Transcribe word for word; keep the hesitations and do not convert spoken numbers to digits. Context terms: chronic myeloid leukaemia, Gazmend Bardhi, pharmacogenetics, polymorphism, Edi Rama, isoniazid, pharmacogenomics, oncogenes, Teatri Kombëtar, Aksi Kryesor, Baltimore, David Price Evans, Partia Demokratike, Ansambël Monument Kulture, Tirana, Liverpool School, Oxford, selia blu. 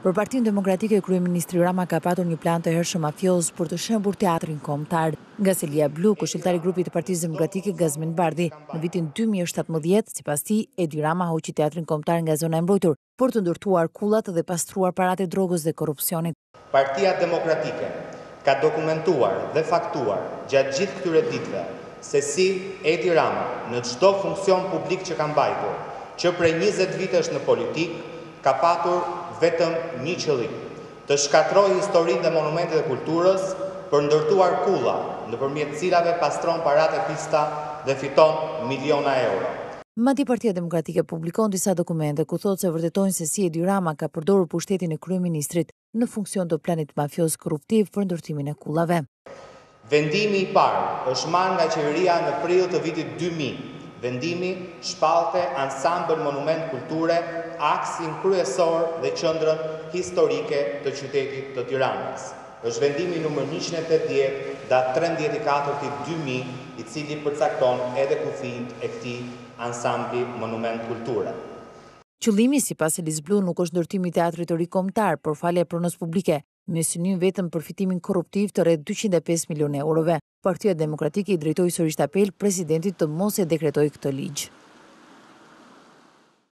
Për Partinë Demokratike, kryeministri Rama ka patur një plan të hershëm mafioz për të shëmbur teatrin kombëtar. Nga Selia Blu, kushtetari i grupit të Partisë Demokratike Gazmend Bardhi, në vitin dy mijë e shtatëmbëdhjetë, sipas tij, Edi Rama hoqi teatrin kombëtar nga zona e mbrojtur për të ndërtuar kullat dhe pastruar paratë e drogës dhe korrupsionit. Partia Demokratike ka dokumentuar dhe faktuar gjatë gjithë këtyre ditëve se si Edi Rama, në çdo funksion publik që ka mbajtur, që prej njëzet vitesh në politikë, ka patur vetëm një qëllim, të shkatrojë historinë dhe monumentet e kulturës për ndërtuar kulla nëpërmjet cilave pastron paratë e pista dhe fiton miliona euro. Madje Partia Demokratike publikon disa dokumente ku thotë se vërtetojnë se si Edi Rama ka përdorur pushtetin e kryeministrit në funksion të planit mafioz korruptiv për ndërtimin e kullave. Vendimi i parë është marrë nga qeveria në prill të vitit dy mijë. Vendimi shpalte ansambël monument kulture, aksin kryesor dhe qendrën historike të qytetit të Tiranës. Është vendimi numër njëqind e tetëdhjetë, datë trembëdhjetë katër dy mijë, i cili përcakton edhe kufijt e këtij ansambli monument kulture. Qëllimi sipas Elis Blu nuk është ndërtimi i teatrit të ri kombëtar, por falja e pronës publike, me synim vetëm përfitimin korruptiv të rreth dyqind e pesë milionë eurove. Partia Demokratike i drejtoi sërish apel presidentit të mos e dekretoj këtë ligj.